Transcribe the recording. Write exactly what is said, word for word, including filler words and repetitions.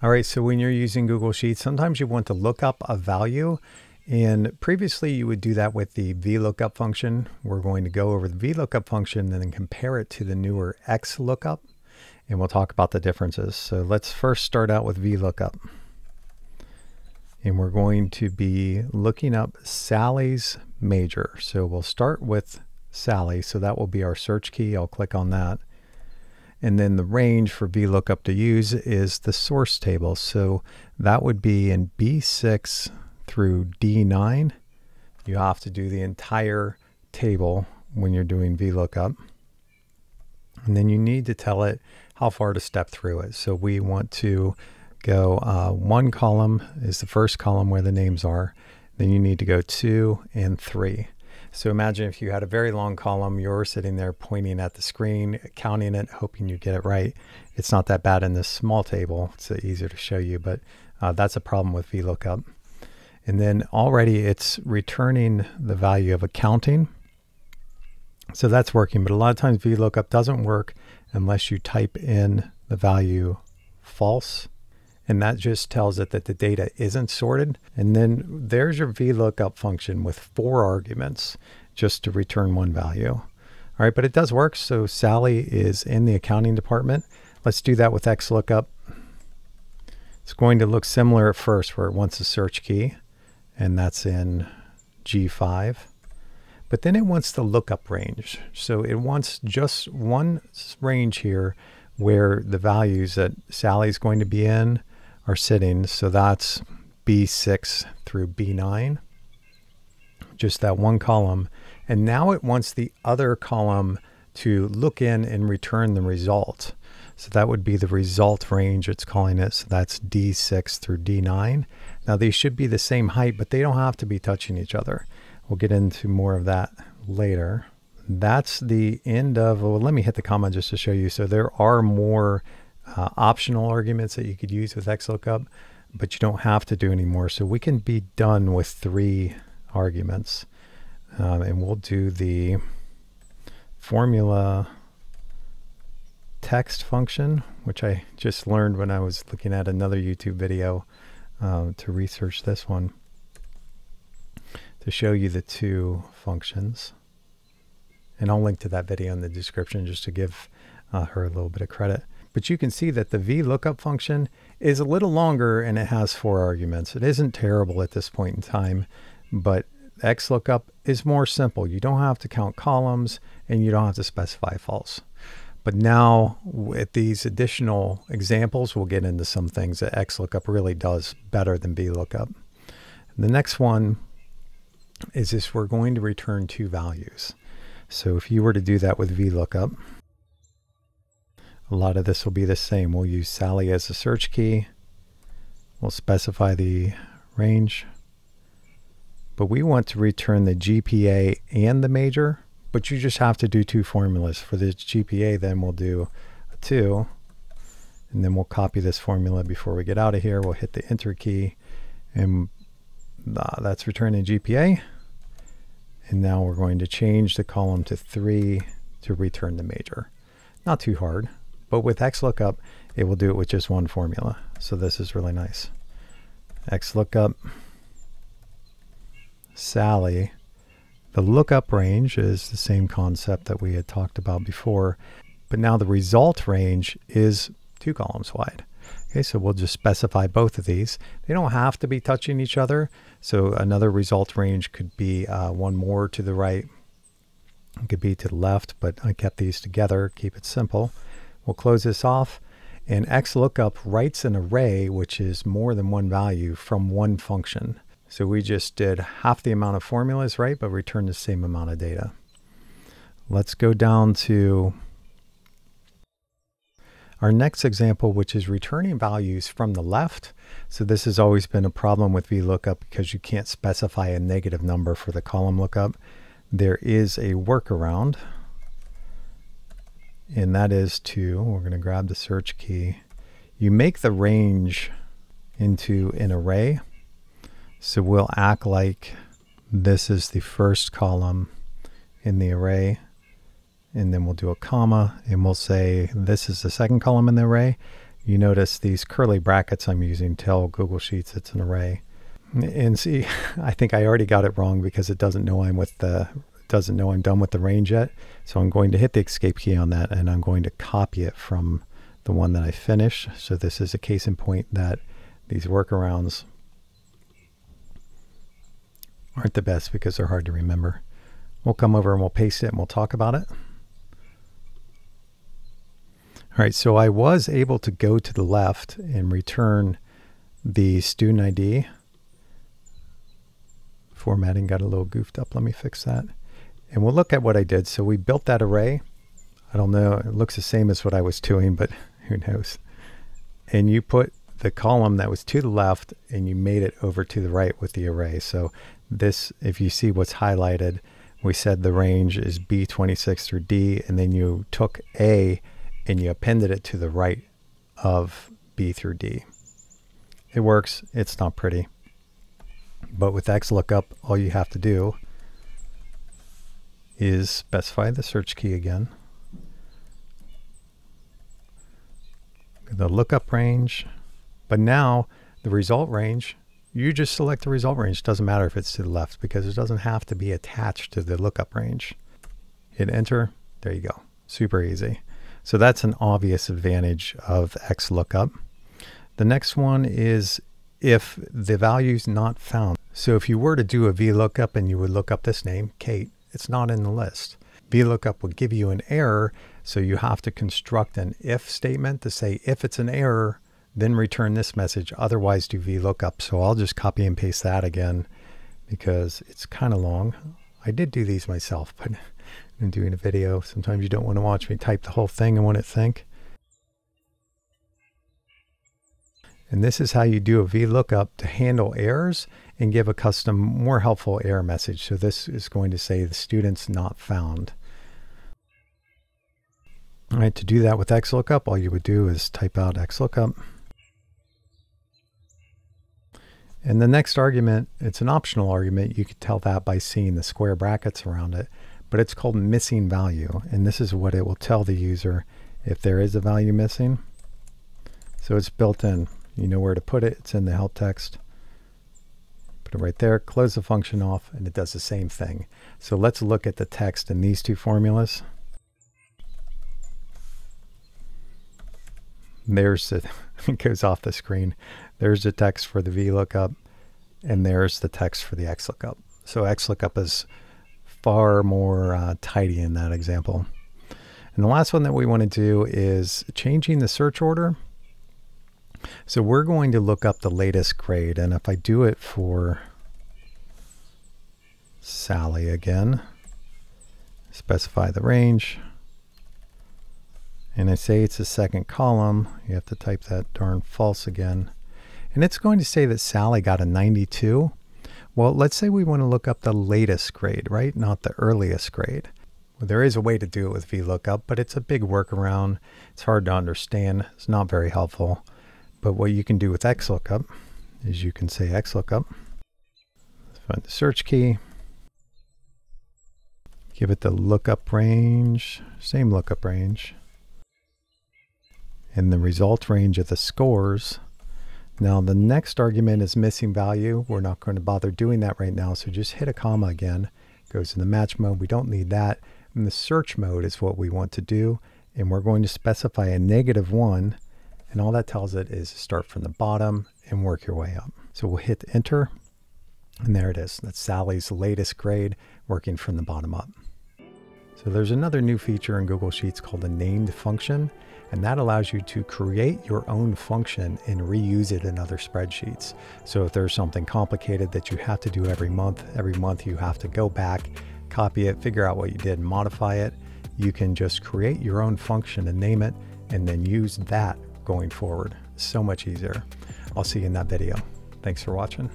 All right, so when you're using Google Sheets, sometimes you want to look up a value. And previously you would do that with the VLOOKUP function. We're going to go over the VLOOKUP function and then compare it to the newer XLOOKUP. And we'll talk about the differences. So let's first start out with VLOOKUP. And we're going to be looking up Sally's major. So we'll start with Sally. So that will be our search key. I'll click on that. And then the range for VLOOKUP to use is the source table. So that would be in B six through D nine. You have to do the entire table when you're doing VLOOKUP. And then you need to tell it how far to step through it. So we want to go uh, one column is the first column where the names are. Then you need to go two and three. So imagine if you had a very long column, you're sitting there pointing at the screen, counting it, hoping you get it right. It's not that bad in this small table. It's easier to show you, but uh, that's a problem with VLOOKUP. And then already it's returning the value of accounting. So that's working, but a lot of times VLOOKUP doesn't work unless you type in the value false. And that just tells it that the data isn't sorted. And then there's your VLOOKUP function with four arguments just to return one value. All right, but it does work. So Sally is in the accounting department. Let's do that with XLOOKUP. It's going to look similar at first where it wants a search key, and that's in G five. But then it wants the lookup range. So it wants just one range here where the values that Sally's going to be in are sitting. So that's B six through B nine, just that one column. And now it wants the other column to look in and return the result. So that would be the result range it's calling it. So that's D six through D nine. Now these should be the same height, but they don't have to be touching each other. We'll get into more of that later. That's the end of, well, let me hit the comment just to show you. So there are more Uh, optional arguments that you could use with XLOOKUP, but you don't have to do anymore. So we can be done with three arguments, um, and we'll do the formula text function, which I just learned when I was looking at another YouTube video uh, to research this one to show you the two functions. And I'll link to that video in the description just to give uh, her a little bit of credit. But you can see that the VLOOKUP function is a little longer and it has four arguments. It isn't terrible at this point in time, but XLOOKUP is more simple. You don't have to count columns and you don't have to specify false. But now with these additional examples, we'll get into some things that XLOOKUP really does better than VLOOKUP. The next one is this: we're going to return two values. So if you were to do that with VLOOKUP, a lot of this will be the same. We'll use Sally as a search key. We'll specify the range. But we want to return the G P A and the major, but you just have to do two formulas. For the G P A, then we'll do a two, and then we'll copy this formula before we get out of here. We'll hit the Enter key, and that's returning G P A. And now we're going to change the column to three to return the major. Not too hard. But with XLOOKUP, it will do it with just one formula. So this is really nice. XLOOKUP, Sally. The lookup range is the same concept that we had talked about before, but now the result range is two columns wide. Okay, so we'll just specify both of these. They don't have to be touching each other. So another result range could be uh, one more to the right. It could be to the left, but I kept these together. Keep it simple. We'll close this off, and XLOOKUP writes an array which is more than one value from one function. So we just did half the amount of formulas, right, but returned the same amount of data. Let's go down to our next example, which is returning values from the left. So this has always been a problem with VLOOKUP because you can't specify a negative number for the column lookup. There is a workaround. And that is to, we're going to grab the search key. You make the range into an array. So we'll act like this is the first column in the array. And then we'll do a comma and we'll say this is the second column in the array. you notice these curly brackets I'm using tell Google Sheets it's an array. And see, I think I already got it wrong because it doesn't know I'm with the doesn't know I'm done with the range yet. So I'm going to hit the escape key on that, and I'm going to copy it from the one that I finished. So this is a case in point that these workarounds aren't the best because they're hard to remember. We'll come over and we'll paste it and we'll talk about it. All right, so I was able to go to the left and return the student I D. Formatting got a little goofed up. Let me fix that. And we'll look at what I did. So we built that array. I don't know. It looks the same as what I was doing, but who knows? And you put the column that was to the left and you made it over to the right with the array. So this, if you see what's highlighted, we said the range is B twenty-six through D, and then you took A and you appended it to the right of B through D. It works. It's not pretty. But with X lookup, all you have to do is specify the search key again. The lookup range. But now the result range, you just select the result range. It doesn't matter if it's to the left because it doesn't have to be attached to the lookup range. Hit enter. There you go. Super easy. So that's an obvious advantage of X lookup. The next one is if the value is not found. So if you were to do a V lookup and you would look up this name, Kate, it's not in the list. V lookup will give you an error, so you have to construct an if statement to say if it's an error, then return this message, otherwise do V lookup. So I'll just copy and paste that again because it's kind of long. I did do these myself, but I'm doing a video. Sometimes you don't want to watch me type the whole thing and want it to think. And this is how you do a V lookup to handle errors and give a custom, more helpful error message. So this is going to say the student's not found. All right, to do that with X lookup, all you would do is type out X lookup. And the next argument, it's an optional argument. You could tell that by seeing the square brackets around it, but it's called missing value. And this is what it will tell the user if there is a value missing. So it's built in. You know where to put it. It's in the help text. Put it right there. Close the function off, and it does the same thing. So let's look at the text in these two formulas. There's the, it goes off the screen. There's the text for the V lookup, and there's the text for the X lookup. So X lookup is far more uh, tidy in that example. And the last one that we want to do is changing the search order. So we're going to look up the latest grade, and if I do it for Sally again, specify the range, and I say it's the second column, you have to type that darn false again, and it's going to say that Sally got a ninety-two. Well, let's say we want to look up the latest grade, right? Not the earliest grade. Well, there is a way to do it with V lookup, but it's a big workaround. It's hard to understand. It's not very helpful. But what you can do with X lookup is you can say X lookup, find the search key, give it the lookup range, same lookup range, and the result range of the scores. Now the next argument is missing value. We're not going to bother doing that right now, so just hit a comma again. It goes in the match mode. We don't need that. And the search mode is what we want to do, and we're going to specify a negative one. And all that tells it is start from the bottom and work your way up. So we'll hit enter, and there it is. That's Sally's latest grade, working from the bottom up. So there's another new feature in Google Sheets called the named function, and that allows you to create your own function and reuse it in other spreadsheets. So if there's something complicated that you have to do every month, every month you have to go back, copy it, figure out what you did, and modify it, you can just create your own function and name it, and then use that going forward. So much easier. I'll see you in that video. Thanks for watching.